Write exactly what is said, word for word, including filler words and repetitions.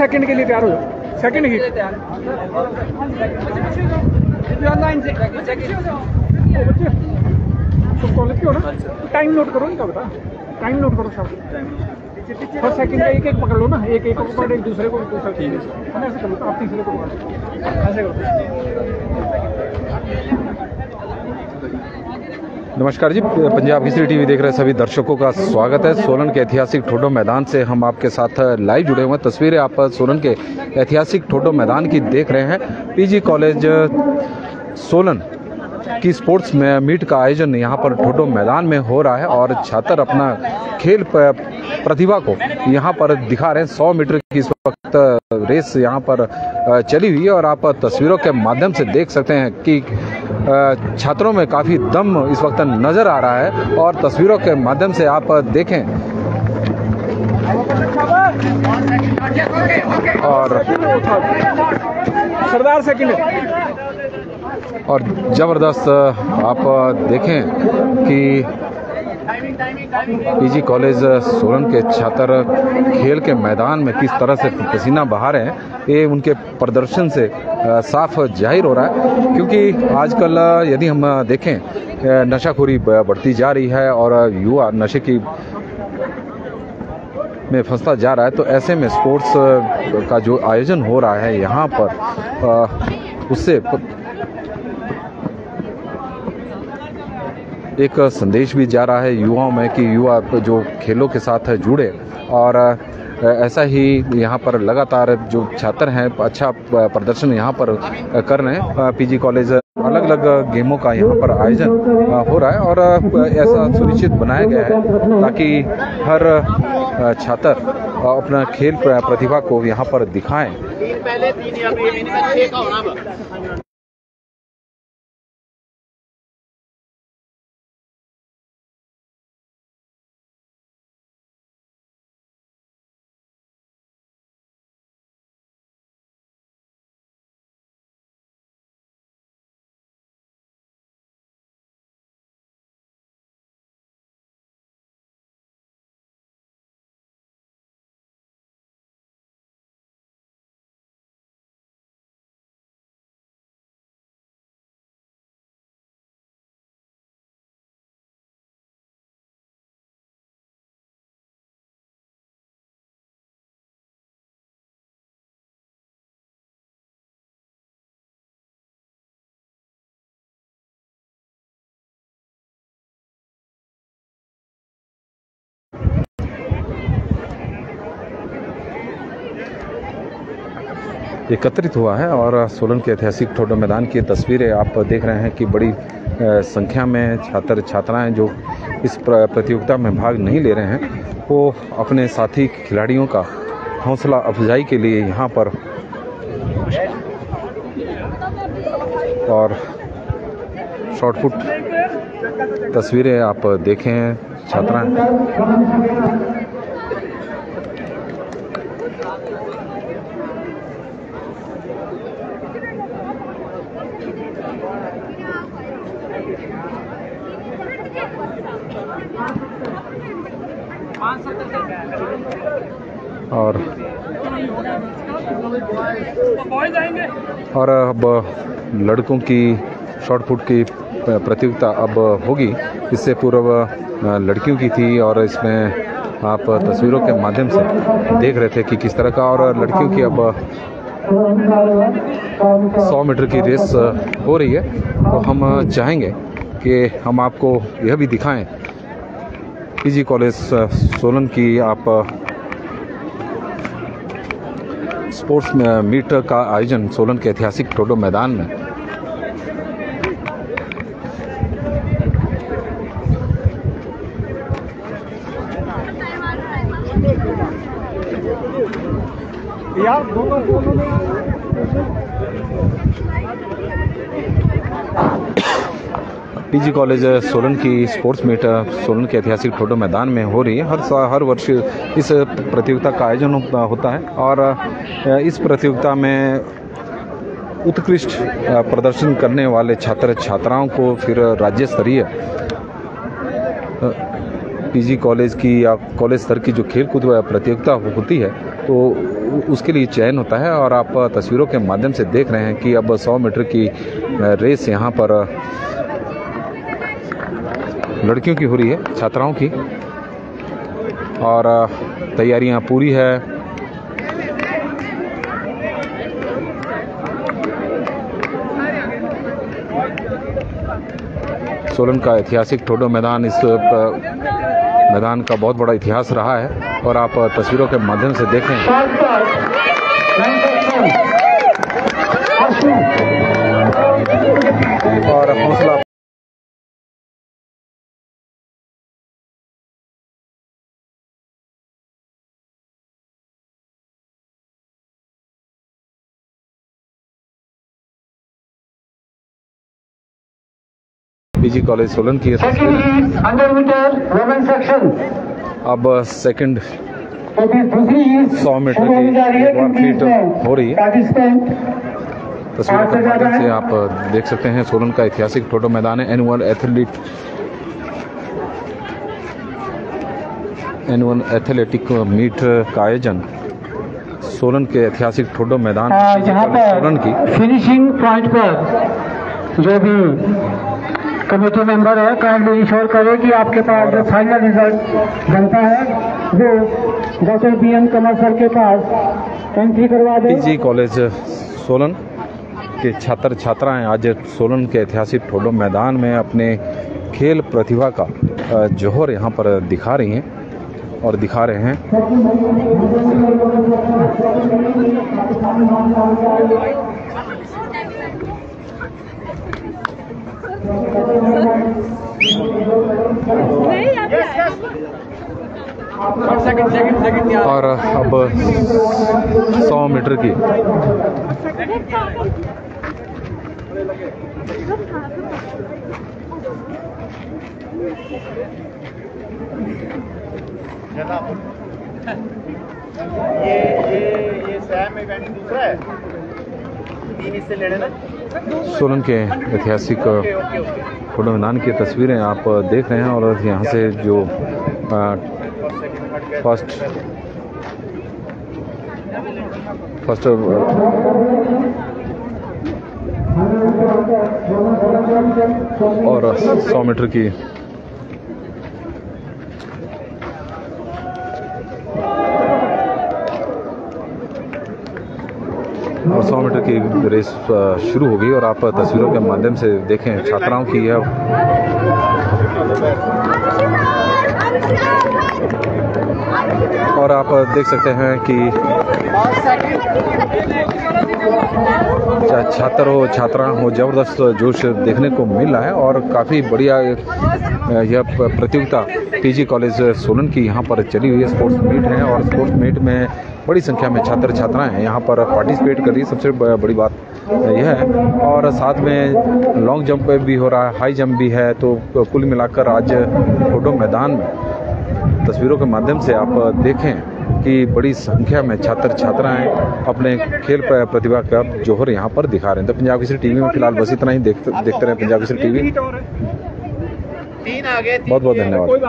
Second के लिए तैयार हो जाओ, सेकंड ही कॉलेज के हो ना। टाइम नोट करो इनका, बेटा टाइम नोट करो सब। फर्स्ट सेकंड का एक एक पकड़ लो ना, एक एक को पकड़, एक दूसरे को दूसरा चीज है, ऐसे करो। आप तीसरे को ऐसे करो। नमस्कार जी, पंजाब केसरी टीवी देख रहे सभी दर्शकों का स्वागत है। सोलन के ऐतिहासिक ठोडो मैदान से हम आपके साथ लाइव जुड़े हुए हैं। तस्वीरें आप सोलन के ऐतिहासिक ठोडो मैदान की देख रहे हैं। पीजी कॉलेज सोलन की स्पोर्ट्स में मीट का आयोजन यहाँ पर ठोडो मैदान में हो रहा है और छात्र अपना खेल प्रतिभा को यहाँ पर दिखा रहे हैं। सौ मीटर की इस वक्त रेस यहाँ पर चली हुई है और आप तस्वीरों के माध्यम से देख सकते हैं कि छात्रों में काफ़ी दम इस वक्त नज़र आ रहा है। और तस्वीरों के माध्यम से आप देखें और सरदार से और ज़बरदस्त आप देखें कि पीजी कॉलेज सोलन के छात्र खेल के मैदान में किस तरह से पसीना बहा रहे हैं। ये उनके प्रदर्शन से साफ जाहिर हो रहा है, क्योंकि आजकल यदि हम देखें नशाखोरी बढ़ती जा रही है और युवा नशे की में फंसता जा रहा है। तो ऐसे में स्पोर्ट्स का जो आयोजन हो रहा है यहाँ पर, उससे एक संदेश भी जा रहा है युवाओं में कि युवा जो खेलों के साथ जुड़े। और ऐसा ही यहाँ पर लगातार जो छात्र हैं अच्छा प्रदर्शन यहाँ पर कर रहे हैं। पीजी कॉलेज अलग अलग गेमों का यहाँ पर आयोजन हो रहा है और ऐसा सुनिश्चित बनाया गया है ताकि हर छात्र अपना खेल प्रतिभा को यहाँ पर दिखाएं। एकत्रित हुआ है और सोलन के ऐतिहासिक ठोडो मैदान की तस्वीरें आप देख रहे हैं कि बड़ी संख्या में छात्र छात्राएं जो इस प्रतियोगिता में भाग नहीं ले रहे हैं वो अपने साथी खिलाड़ियों का हौसला अफजाई के लिए यहाँ पर और शॉर्टपुट तस्वीरें आप देखें छात्राएं। और और अब लड़कों की शॉटपुट की प्रतियोगिता अब होगी। इससे पूर्व लड़कियों की थी और इसमें आप तस्वीरों के माध्यम से देख रहे थे कि किस तरह का। और लड़कियों की अब सौ मीटर की रेस हो रही है तो हम चाहेंगे कि हम आपको यह भी दिखाएं पीजी कॉलेज सोलन की आप स्पोर्ट्स मीट का आयोजन सोलन के ऐतिहासिक ठोडो मैदान में। पीजी कॉलेज सोलन की स्पोर्ट्स मीट सोलन के ऐतिहासिक ठोडो मैदान में हो रही है। हर हर वर्ष इस प्रतियोगिता का आयोजन होता है और इस प्रतियोगिता में उत्कृष्ट प्रदर्शन करने वाले छात्र छात्राओं को फिर राज्य स्तरीय पीजी कॉलेज की या कॉलेज स्तर की जो खेल कूद प्रतियोगिता होती है तो उसके लिए चयन होता है। और आप तस्वीरों के माध्यम से देख रहे हैं कि अब सौ मीटर की रेस यहाँ पर लड़कियों की हो रही है, छात्राओं की, और तैयारियां पूरी है। सोलन का ऐतिहासिक ठोडो मैदान, इस मैदान का बहुत बड़ा इतिहास रहा है और आप तस्वीरों के माध्यम से देखें और हौसला पीजी कॉलेज सोलन की सेक्शन। अब सेकंड सौ मीटर की हो रही है। तस्वीरों के माध्यम से आप देख सकते हैं सोलन का ऐतिहासिक ठोडो मैदान है। Annual athlete annual athletic meet का आयोजन सोलन के ऐतिहासिक ठोडो मैदान सोलन की फिनिशिंग पॉइंट पर जो भी कमेटी मेंबर है काइंडली इंश्योर करें कि आपके पास जो फाइनल रिजल्ट बनता है वो डॉक्टर बी एम कमर्सर के पास एंट्री करवा दें। पीजी कॉलेज सोलन के छात्र छात्राएं आज सोलन के ऐतिहासिक ठोडो मैदान में अपने खेल प्रतिभा का जोहर यहां पर दिखा रही हैं और दिखा रहे हैं। और अब सौ मीटर की ये ये ये सैम इवेंट दूसरा है सोलन के ऐतिहासिक ठोडो मैदान की तस्वीरें आप देख रहे हैं। और यहाँ से जो फर्स्ट फर्स्ट और सौ मीटर की और सौ मीटर की रेस शुरू होगी और आप तस्वीरों के माध्यम से देखें छात्राओं की यह और आप देख सकते हैं कि छात्र हो छात्रा हो जबरदस्त जोश देखने को मिल रहा है और काफ़ी बढ़िया यह प्रतियोगिता पीजी कॉलेज सोलन की यहाँ पर चली हुई है। स्पोर्ट्स मीट है और स्पोर्ट्स मीट में बड़ी संख्या में छात्र छात्राएं यहाँ पर पार्टिसिपेट कर रही है, सबसे बड़ी बात यह है। और साथ में लॉन्ग जंप भी हो रहा है, हाई जंप भी है, तो कुल मिलाकर आज ठोडो मैदान में तस्वीरों के माध्यम से आप देखें कि बड़ी संख्या में छात्र छात्राएं अपने खेल प्रतिभा का जोहर यहाँ पर दिखा रहे हैं। तो पंजाब केसरी टीवी में फिलहाल बस इतना ही, देखते देखते रहे पंजाब केसरी टीवी। बहुत बहुत धन्यवाद।